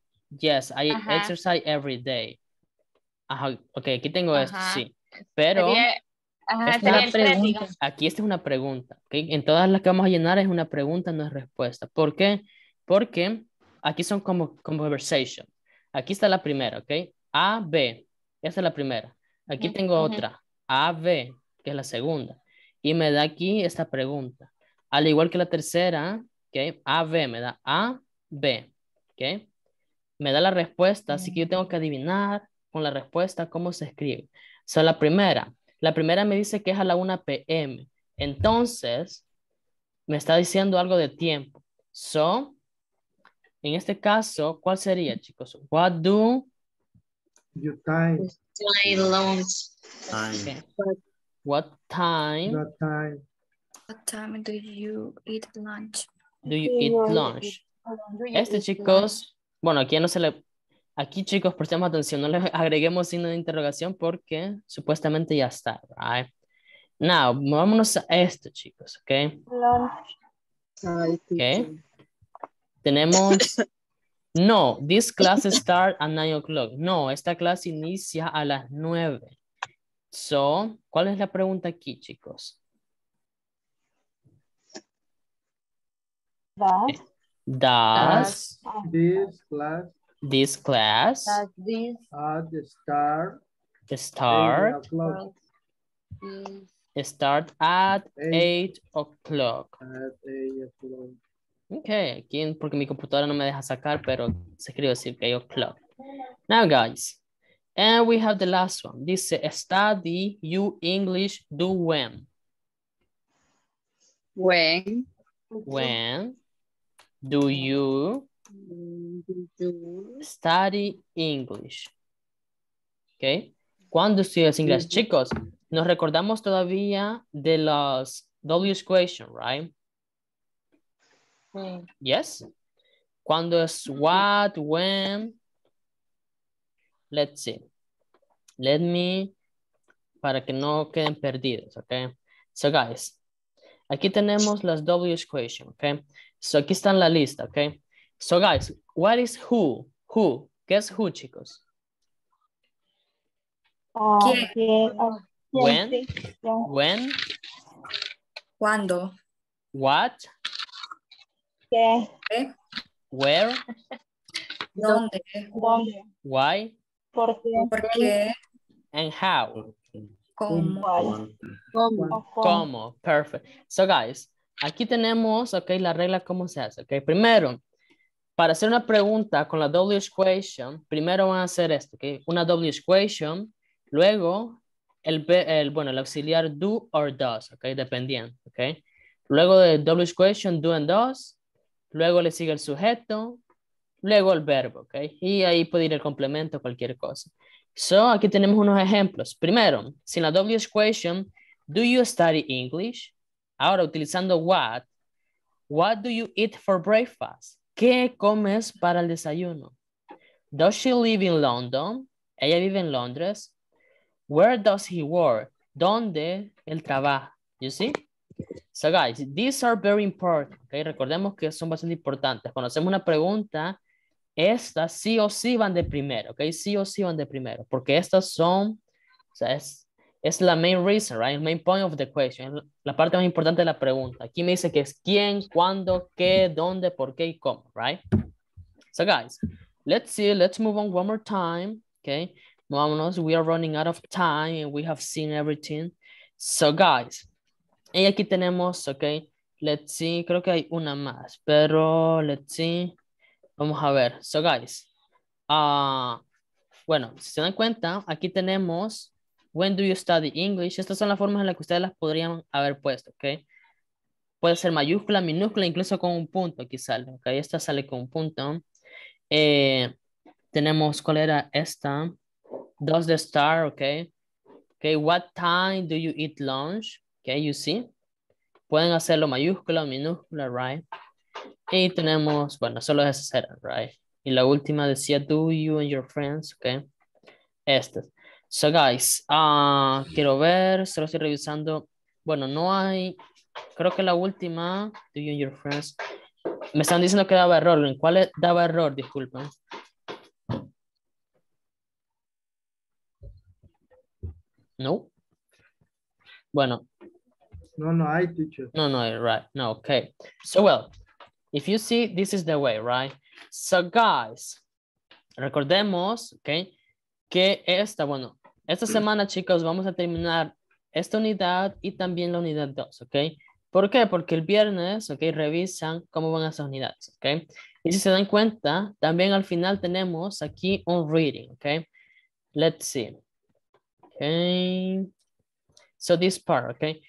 Oh, yes, I Ajá. exercise every day. Ajá, ok, aquí tengo Ajá. esto, sí. Pero. Sería, Ajá, esta es pregunta. Aquí esta es una pregunta, ¿okay? En todas las que vamos a llenar es una pregunta, no es respuesta. ¿Por qué? Porque aquí son como, como conversation. Aquí está la primera, ¿ok? A, B, esta es la primera. Aquí uh-huh. tengo otra, A, B, que es la segunda. Y me da aquí esta pregunta. Al igual que la tercera, ¿ok? A, B, me da A, B, ¿ok? Me da la respuesta, uh-huh. así que yo tengo que adivinar con la respuesta cómo se escribe. O sea, la primera... La primera me dice que es a la una p m Entonces, me está diciendo algo de tiempo. So, en este caso, ¿cuál sería, chicos? What do... You time. Okay. What time... What time... What time do you eat lunch? Do you eat lunch? Este, chicos... Bueno, aquí no se le... Aquí, chicos, prestemos atención, no les agreguemos signo de interrogación porque supuestamente ya está, right? Now, vámonos a esto, chicos, ¿ok? Ok. Tenemos, no, this class starts at nine o'clock. No, esta clase inicia a las nueve. So, ¿cuál es la pregunta aquí, chicos? Does. Does. This class. This class at this at the star the star start at eight o'clock. Okay, aquí porque mi computadora no me deja sacar, pero se escribe así, eight o'clock. Now guys, And we have the last one. Dice, study you English do when? When. When do you study English? Okay. ¿Cuándo estudias inglés? Chicos, nos recordamos todavía de las W's question, right? Mm. Yes. ¿Cuándo es what, when? Let's see. Let me, para que no queden perdidos, okay? So guys, aquí tenemos las W's question, okay? So aquí está en la lista, okay? So guys, what is who? Who? Guess who, chicos? Uh, yeah. When? Yeah. When? Cuando? What? Yeah. Where? Donde? Why? Por qué? And how? Como. Como. Como. Perfect. So guys, aquí tenemos, okay, la regla cómo se hace, okay? Primero, para hacer una pregunta con la W question, primero van a hacer esto, okay? Una W question, luego el, el, bueno, el auxiliar do or does, okay? Dependiendo, okay? Luego de W question, do and does, luego le sigue el sujeto, luego el verbo, ok. Y ahí puede ir el complemento, cualquier cosa. So, aquí tenemos unos ejemplos. Primero, sin la W question, do you study English? Ahora, utilizando what, what do you eat for breakfast? ¿Qué comes para el desayuno? Does she live in London? Ella vive en Londres. Where does he work? ¿Dónde él trabaja? You see? So guys, these are very important, okay? Recordemos que son bastante importantes. Cuando hacemos una pregunta, estas sí o sí van de primero, ok? Sí o sí van de primero, porque estas son, o sea, es, es la main reason, right? El main point of the question, la parte más importante de la pregunta. Aquí me dice que es quién, cuándo, qué, dónde, por qué y cómo, right? So guys, let's see, let's move on one more time, okay? Vámonos, we are running out of time and we have seen everything. So guys, y aquí tenemos, ok, let's see, creo que hay una más, pero let's see, vamos a ver. So guys, uh, bueno, si se dan cuenta, aquí tenemos, when do you study English? Estas son las formas en las que ustedes las podrían haber puesto, ok. Puede ser mayúscula, minúscula, incluso con un punto aquí sale, ok, esta sale con un punto. Eh, tenemos, ¿cuál era esta? Does the star, ok. Ok, what time do you eat lunch? Okay, you see. Pueden hacerlo mayúscula, minúscula, right? Y tenemos, bueno, solo es hacer, right? Y la última decía, do you and your friends, okay? Estas. So, guys, uh, quiero ver, solo estoy revisando. Bueno, no hay, creo que la última, do you and your friends. Me están diciendo que daba error. ¿En cuál daba error? Disculpen. No. Bueno. No, no, I teach you. No, no, right. No, okay. So, well, if you see, this is the way, right? So, guys, recordemos, okay, que esta, bueno, esta semana, chicos, vamos a terminar esta unidad y también la unidad dos, okay? ¿Por qué? Porque el viernes, okay, revisan cómo van esas unidades, okay? Y si se dan cuenta, también al final tenemos aquí un reading, okay? Let's see. Okay. So, this part, okay?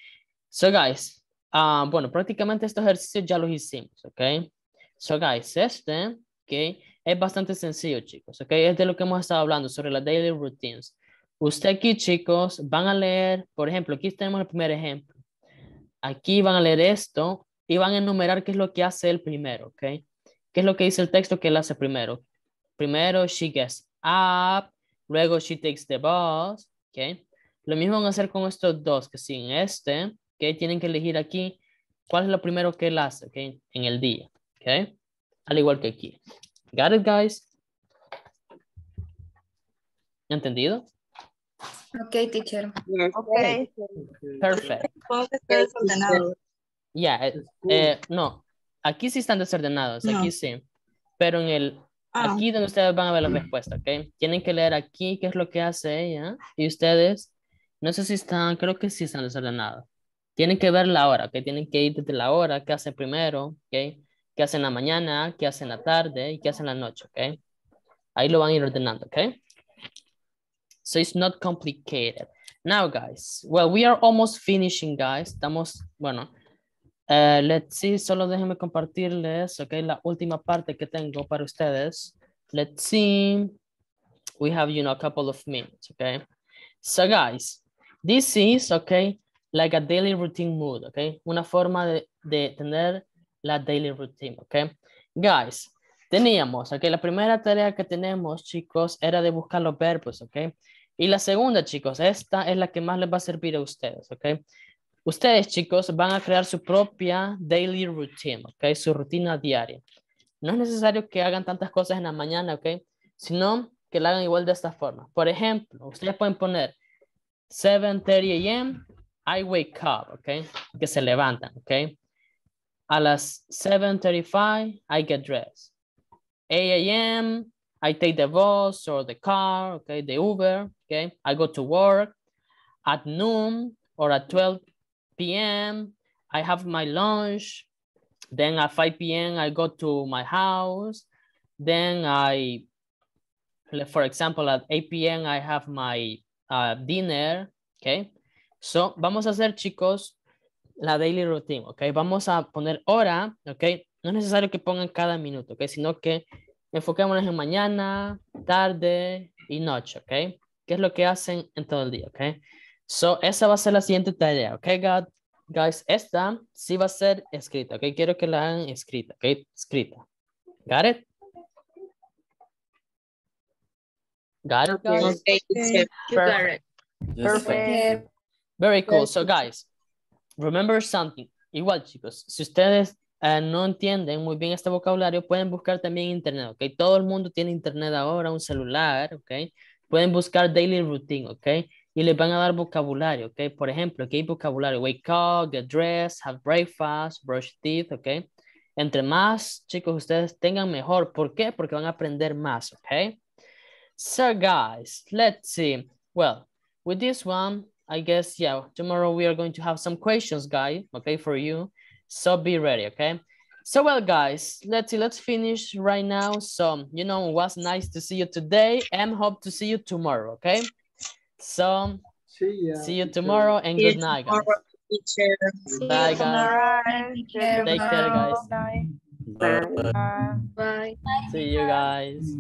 So, guys, uh, bueno, prácticamente estos ejercicios ya los hicimos, ¿ok? So, guys, este, ¿ok? Es bastante sencillo, chicos, ¿ok? Es de lo que hemos estado hablando, sobre las daily routines. Usted aquí, chicos, van a leer, por ejemplo, aquí tenemos el primer ejemplo. Aquí van a leer esto y van a enumerar qué es lo que hace el primero, ¿ok? ¿Qué es lo que dice el texto que él hace primero? Primero, she gets up, luego she takes the bus, ¿ok? Lo mismo van a hacer con estos dos, que sin este... Okay, tienen que elegir aquí cuál es lo primero que él hace, okay, en el día, okay, al igual que aquí. Got it, guys? ¿Entendido? Okay, teacher. Okay. Perfect. Yeah, eh, eh, no, aquí sí están desordenados, aquí no. Sí, pero en el, ah. Aquí donde ustedes van a ver la respuesta, okay, tienen que leer aquí qué es lo que hace ella y ustedes, no sé si están, creo que sí están desordenados. Tienen que ver la hora, que ¿okay? Tienen que ir desde la hora, qué hace primero, ¿okay? Qué hace en la mañana, qué hace en la tarde y qué hace en la noche, ¿ok? Ahí lo van a ir ordenando, ¿ok? So it's not complicated. Now, guys, well, we are almost finishing, guys. Estamos, bueno, uh, let's see, solo déjenme compartirles, okay, la última parte que tengo para ustedes. Let's see, we have, you know, a couple of minutes, okay? So, guys, this is, okay, like a daily routine mood, okay? Una forma de, de tener la daily routine, okay? Guys, teníamos, ok, la primera tarea que tenemos, chicos, era de buscar los verbos, ok. Y la segunda, chicos, esta es la que más les va a servir a ustedes, ok. Ustedes, chicos, van a crear su propia daily routine, ok, su rutina diaria. No es necesario que hagan tantas cosas en la mañana, ok, sino que la hagan igual de esta forma. Por ejemplo, ustedes pueden poner seven thirty a m I wake up, ok, que se levantan, ok. A las seven thirty-five, I get dressed. eight a m, I take the bus or the car, okay, the Uber, okay. I go to work. At noon or at twelve p m, I have my lunch. Then at five p m, I go to my house. Then I, for example, at eight p m, I have my uh, dinner, okay. So, vamos a hacer, chicos, la daily routine, ok. Vamos a poner hora, ok. No es necesario que pongan cada minuto, ok, sino que enfoquémonos en mañana, tarde y noche, ok, que es lo que hacen en todo el día, ok. So, esa va a ser la siguiente tarea, ok, guys. Esta sí va a ser escrita, ok. Quiero que la hagan escrita, ok, escrita. Got it? Got it, guys? Okay. Perfect. Perfect. Perfect. Very cool. So, guys, remember something. Igual, chicos, si ustedes uh, no entienden muy bien este vocabulario, pueden buscar también internet, ¿ok? Todo el mundo tiene internet ahora, un celular, ¿ok? Pueden buscar daily routine, ¿ok? Y les van a dar vocabulario, ¿ok? Por ejemplo, ¿qué vocabulario? Wake up, get dressed, have breakfast, brush teeth, ¿ok? Entre más, chicos, ustedes tengan mejor. ¿Por qué? Porque van a aprender más, ¿ok? So, guys, let's see. Well, with this one, I guess, yeah, tomorrow we are going to have some questions, guys, okay, for you. So be ready, okay? So, well, guys, let's see, let's finish right now. So, you know, it was nice to see you today and hope to see you tomorrow, okay? So, see, ya, see you tomorrow and good night, guys. Bye, guys. Take care, guys. Bye. Bye. Bye. See you, guys.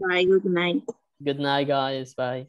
Bye, good night. Good night, guys. Bye.